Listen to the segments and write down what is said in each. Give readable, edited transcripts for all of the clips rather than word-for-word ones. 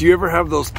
Do you ever have those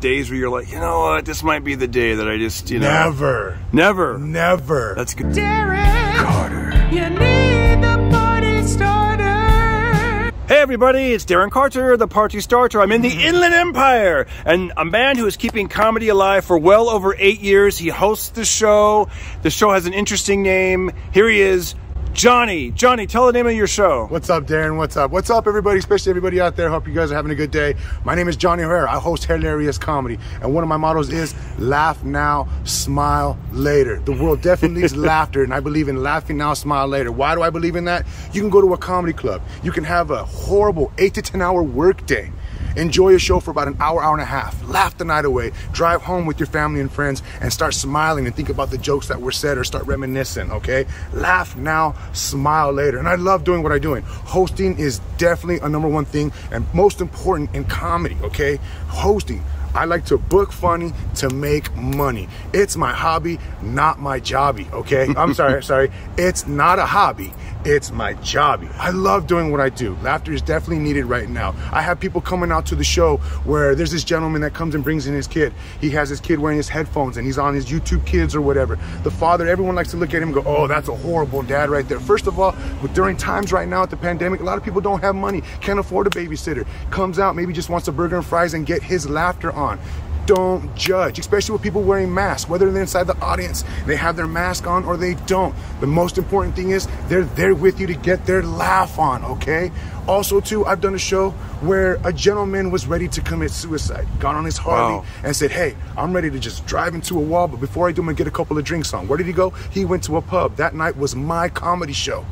days where you're like, you know what, this might be the day that I just, you know. Never. Never. Never. That's good. Darren Carter. You need the party starter. Hey everybody, it's Darren Carter, the party starter. I'm in the Inland Empire, and a man who is keeping comedy alive for well over 8 years. He hosts the show. The show has an interesting name. Here he is. Johnny. Johnny, tell the name of your show. What's up, Darren? What's up? What's up, everybody? Especially everybody out there. Hope you guys are having a good day. My name is Johnny Herrera. I host Hairlarious Comedy. And one of my mottos is laugh now, smile later. The world definitely needs laughter. And I believe in laughing now, smile later. Why do I believe in that? You can go to a comedy club. You can have a horrible 8 to 10 hour work day. Enjoy your show for about an hour, hour and a half. Laugh the night away. Drive home with your family and friends and start smiling and think about the jokes that were said or start reminiscing, okay? Laugh now, smile later. And I love doing what I'm doing. Hosting is definitely a #1 thing and most important in comedy, okay? Hosting. I like to book funny to make money. It's my hobby, not my jobby, okay? I'm sorry. It's not a hobby. It's my jobby. I love doing what I do. Laughter is definitely needed right now. I have people coming out to the show where there's this gentleman that comes and brings in his kid. He has his kid wearing his headphones and he's on his YouTube Kids or whatever. The father, everyone likes to look at him and go, oh, that's a horrible dad right there. First of all, during times right now at the pandemic, a lot of people don't have money, can't afford a babysitter. Comes out, maybe just wants a burger and fries and get his laughter on. Don't judge, especially with people wearing masks, whether they're inside the audience, they have their mask on or they don't. The most important thing is they're there with you to get their laugh on, okay? Also too, I've done a show where a gentleman was ready to commit suicide, got on his Harley and said, hey, I'm ready to just drive into a wall, but before I do, I'm gonna get a couple of drinks on. Where did he go? He went to a pub. That night was my comedy show.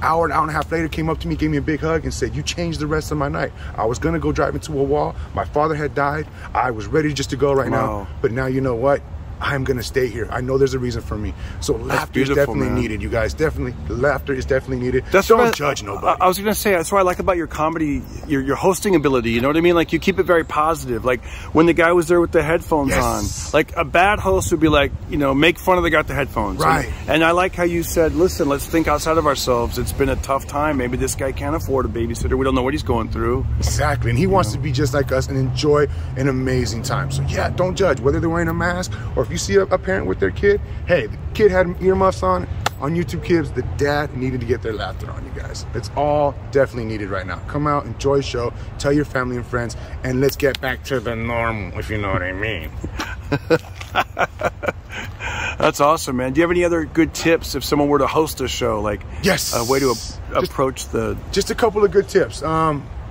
Hour and a half later, came up to me, gave me a big hug and said, you changed the rest of my night. I was gonna go drive into a wall. My father had died. I was ready just to go right now. But now you know what? I'm gonna stay here. I know there's a reason for me. So laughter is definitely needed, you guys. Definitely, laughter is definitely needed. Don't judge nobody. I was gonna say, that's what I like about your comedy, your hosting ability, you know what I mean? Like you keep it very positive. Like when the guy was there with the headphones on, like a bad host would be like, you know, make fun of the guy with the headphones. Right. And I like how you said, listen, let's think outside of ourselves. It's been a tough time. Maybe this guy can't afford a babysitter. We don't know what he's going through. Exactly, and he wants to be just like us and enjoy an amazing time. So yeah, don't judge, whether they're wearing a mask or if you see a parent with their kid, hey, the kid had earmuffs on YouTube Kids, the dad needed to get their laughter on, you guys. It's all definitely needed right now. Come out, enjoy the show, tell your family and friends, and let's get back to the normal, if you know what I mean. That's awesome, man. Do you have any other good tips if someone were to host a show? Like, yes, a way to approach the... Just a couple of good tips.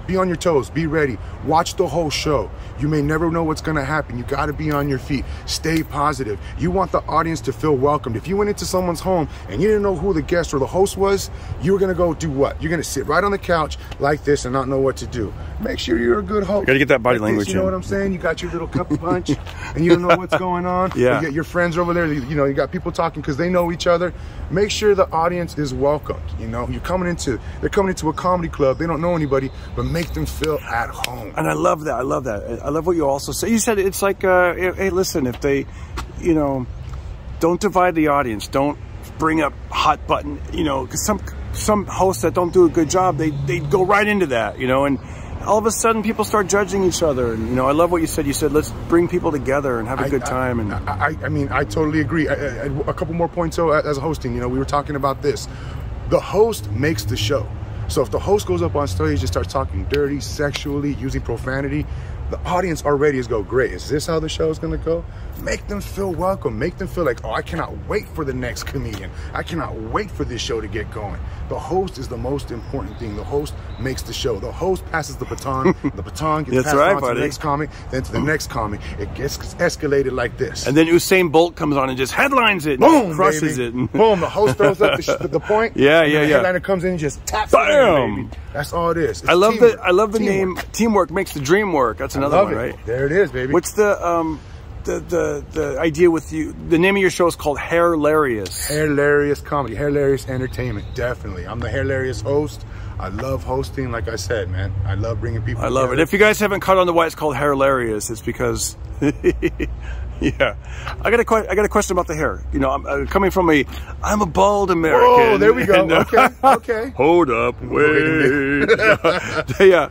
Be on your toes, be ready, watch the whole show. You may never know what's gonna happen. You gotta be on your feet, stay positive. You want the audience to feel welcomed. If you went into someone's home and you didn't know who the guest or the host was, you were gonna go do what? You're gonna sit right on the couch like this and not know what to do. Make sure you're a good host. You gotta get that body language in. You know what I'm saying? You got your little cup of punch and you don't know what's going on. Yeah. You get your friends over there, you know, you got people talking because they know each other. Make sure the audience is welcomed, you know? They're coming into a comedy club, they don't know anybody, but make them feel at home. And I love that. I love that. I love what you also say. You said it's like, hey, listen, if they, you know, don't divide the audience. Don't bring up hot button, you know, because some hosts that don't do a good job, they go right into that, you know, and all of a sudden people start judging each other. And, you know, I love what you said. You said, let's bring people together and have a good time. And I mean, I totally agree. A couple more points as hosting, you know, we were talking about this. The host makes the show. So if the host goes up on stage and starts talking dirty, sexually, using profanity, the audience already is great, is this how the show is gonna go? Make them feel welcome, make them feel like, oh, I cannot wait for the next comedian. I cannot wait for this show to get going. The host is the most important thing. The host makes the show. The host passes the baton, the baton gets passed on to the next comic, then to the next comic. It gets escalated like this. And then Usain Bolt comes on and just headlines it, boom, crushes it. Boom, the host throws up the point, and the headliner comes in and just taps it in, baby. That's all it is. It's I love the teamwork. Name, teamwork makes the dream work. That's another one, right? There it is, baby. What's the idea with you? The name of your show is called Hairlarious. Hairlarious Comedy, Hairlarious Entertainment, definitely. I'm the Hairlarious host. I love hosting, like I said, man. I love bringing people together. I love it. If you guys haven't caught on to why it's called Hairlarious, it's because, yeah. I got a question about the hair. You know, I'm coming from I'm a bald American. Oh, there we go. Okay, okay. Hold up, wait. Yeah.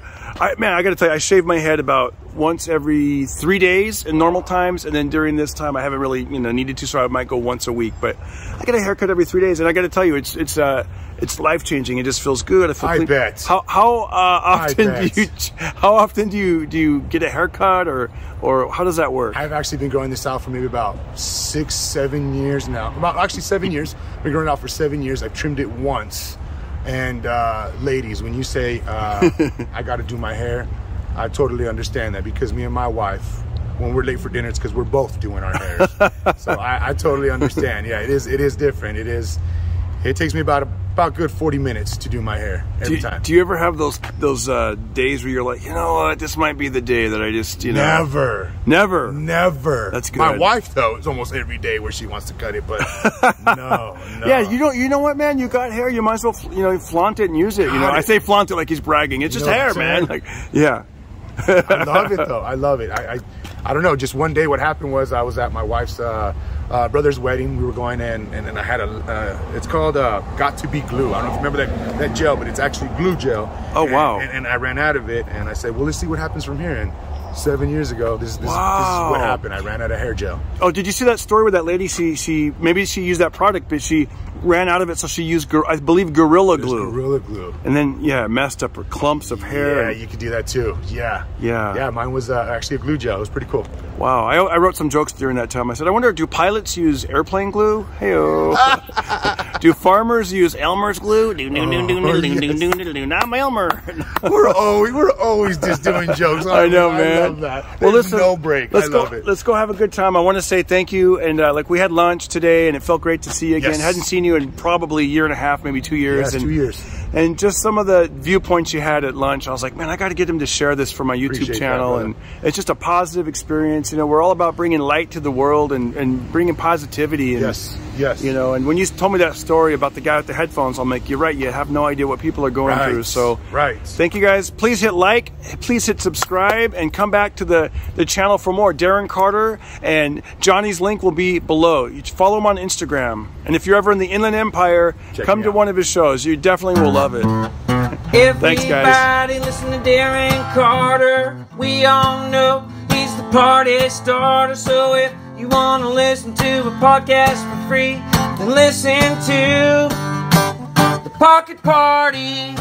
Man, I gotta tell you, I shave my head about once every 3 days in normal times, and then during this time I haven't really, you know, needed to, so I might go once a week. But I get a haircut every 3 days, and I gotta tell you, it's life changing. It just feels good. I feel clean. I bet. How often do you get a haircut, or how does that work? I've actually been growing this out for maybe about 6, 7 years now. Actually 7 years. I've been growing it out for 7 years. I've trimmed it once. And ladies, when you say, I gotta do my hair, I totally understand that, because me and my wife, when we're late for dinner, it's because we're both doing our hair. So I totally understand. Yeah, it is different. It takes me about good 40 minutes to do my hair every time. Do you ever have those days where you're like, you know what, this might be the day that I just, you know. Never. Never? Never. That's good. My wife, though, is almost every day where she wants to cut it, but no. Yeah, you know what, man? You got hair, you might as well, you know, flaunt it and use it. You know, I say flaunt it like he's bragging. It's just hair, man. Like, yeah. I love it, though. I love it. I don't know. Just one day what happened was I was at my wife's brother's wedding. We were going in, and I had a, it's called Got To Be Glue. I don't know if you remember that gel, but it's actually glue gel. Oh, wow. And I ran out of it, and I said, well, let's see what happens from here. And 7 years ago, this is what happened. I ran out of hair gel. Oh, did you see that story with that lady? Maybe she used that product, but she ran out of it, so she used, I believe, Gorilla Glue. Gorilla Glue. And then, yeah, messed up her clumps of hair. Yeah, you could do that too. Yeah. Yeah. Yeah, mine was actually a glue gel. It was pretty cool. Wow. I wrote some jokes during that time. I said, I wonder, do pilots use airplane glue? Hey-oh. Do farmers use Elmer's glue? I'm Elmer. We're always just doing jokes. I know, man. I love that. Well, listen, no break. I love it. Let's go have a good time. I want to say thank you, and like, we had lunch today, and it felt great to see you again. Yes. Hadn't seen you in probably a year and a half, maybe 2 years. Yes, and 2 years. And just some of the viewpoints you had at lunch, I was like, man, I got to get them to share this for my YouTube channel. And it's just a positive experience. You know, we're all about bringing light to the world and bringing positivity. And, yes. You know, and when you told me that story about the guy with the headphones, I'm like, you're right. You have no idea what people are going through. So thank you guys. Please hit like, please hit subscribe, and come back to the channel for more. Darren Carter, and Johnny's link will be below. You follow him on Instagram. And if you're ever in the Inland Empire, come to one of his shows. You definitely will love it. Thanks, guys. Everybody listen to Darren Carter. We all know he's the party starter. So if you want to listen to a podcast for free, then listen to The Pocket Party.